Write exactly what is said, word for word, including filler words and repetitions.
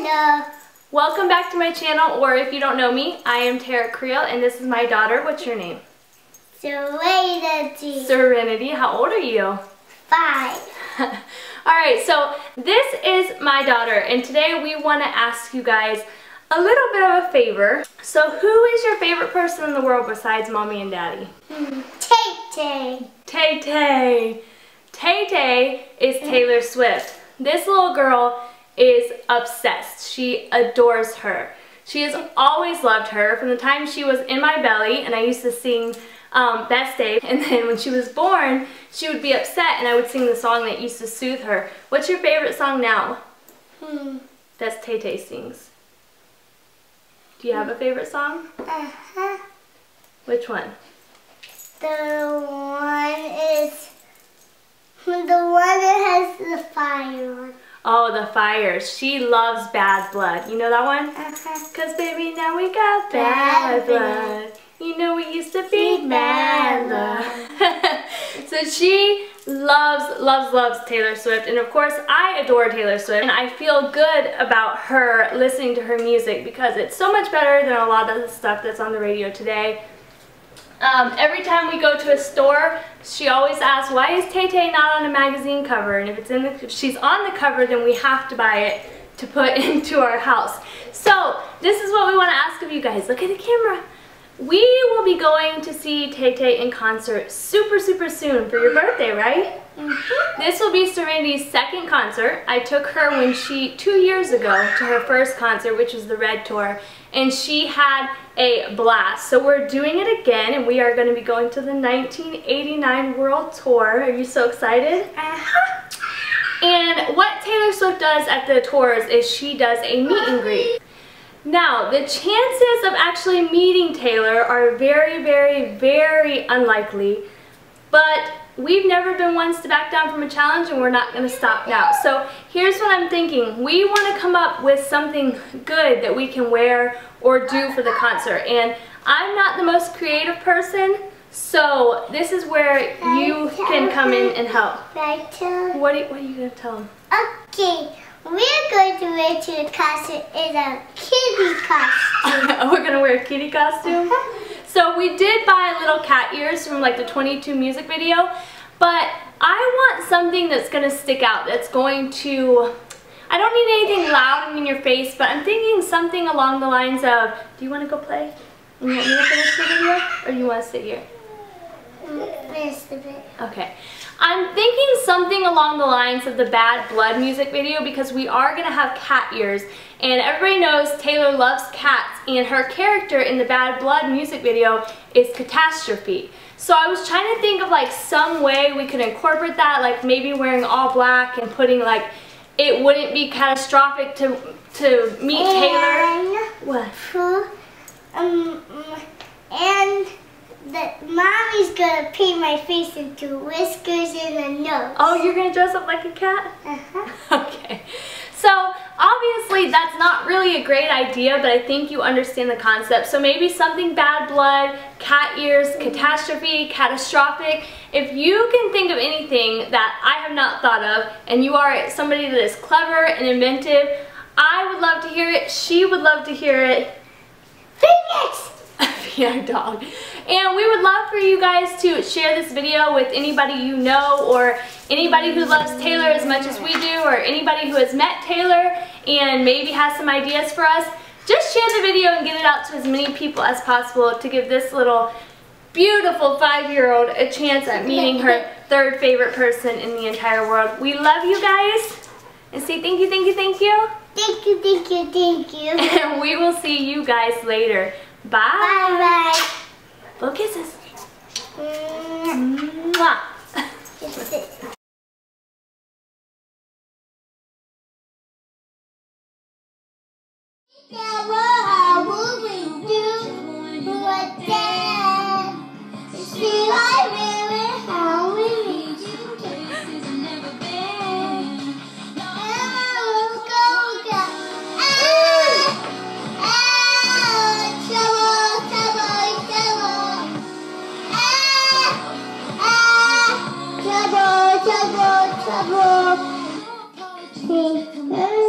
Hello. Welcome back to my channel, or if you don't know me, I am Tara Creel and this is my daughter. What's your name? Serenity. Serenity, how old are you? Five. Alright, so this is my daughter and today we want to ask you guys a little bit of a favor. So who is your favorite person in the world besides mommy and daddy? Tay-Tay. Tay-Tay. Tay-Tay is Taylor Swift. This little girl is obsessed. She adores her. She has always loved her from the time she was in my belly, and I used to sing um, Best Day, and then when she was born she would be upset and I would sing the song that used to soothe her. What's your favorite song now? Hmm. That's Tay-Tay sings. Do you have a favorite song? Uh-huh. Which one? The one is the one that has the fire on. Oh, the fire. She loves Bad Blood. You know that one? Uh-huh. Cause baby, now we got bad, bad blood. blood. You know we used to be mad love. So she loves, loves, loves Taylor Swift. And of course, I adore Taylor Swift. And I feel good about her listening to her music because it's so much better than a lot of the stuff that's on the radio today. Um, every time we go to a store, she always asks, why is Tay-Tay not on a magazine cover? And if it's in the, if she's on the cover, then we have to buy it to put into our house. So, this is what we want to ask of you guys. Look at the camera. We will be going to see Tay-Tay in concert super, super soon for your birthday, right? Mm-hmm. This will be Serenity's second concert. I took her when she, two years ago, to her first concert, which was the Red Tour, and she had a blast. So we're doing it again, and we are going to be going to the nineteen eighty-nine World Tour. Are you so excited? Uh-huh. And what Taylor Swift does at the tours is she does a meet and greet. Now, the chances of actually meeting Taylor are very, very, very unlikely, but we've never been ones to back down from a challenge, and we're not going to stop now. So here's what I'm thinking. We want to come up with something good that we can wear or do for the concert, and I'm not the most creative person, so this is where you can come in and help. What are, what are you going to tell them? Okay. We're going to wear to the concert in a kitty costume. We're going to wear a kitty costume? Uh-huh. So we did buy little cat ears from like the twenty-two music video, but I want something that's going to stick out, that's going to... I don't need anything loud and in your face, but I'm thinking something along the lines of... Do you want to go play? You want me to finish the video? Or do you want to sit here? Finish the video. Okay. I'm thinking something along the lines of the Bad Blood music video because we are going to have cat ears, and everybody knows Taylor loves cats, and her character in the Bad Blood music video is Catastrophe. So I was trying to think of like some way we could incorporate that, like maybe wearing all black and putting like it wouldn't be catastrophic to to meet and Taylor. What? For, um, and that mommy's gonna paint my face into whiskers and a nose. Oh, you're gonna dress up like a cat? Uh-huh. Okay. So, obviously that's not really a great idea, but I think you understand the concept. So maybe something Bad Blood, cat ears, mm-hmm. Catastrophe, catastrophic. If you can think of anything that I have not thought of, and you are somebody that is clever and inventive, I would love to hear it. She would love to hear it. Phoenix! P R dog. And we would love for you guys to share this video with anybody you know, or anybody who loves Taylor as much as we do, or anybody who has met Taylor and maybe has some ideas for us. Just share the video and get it out to as many people as possible to give this little beautiful five-year-old a chance at meeting her third favorite person in the entire world. We love you guys, and say thank you, thank you, thank you. Thank you, thank you, thank you. And we will see you guys later. Bye. Bye. Bye. Blow kisses. Mwah. Mwah. Trouble, trouble, trouble.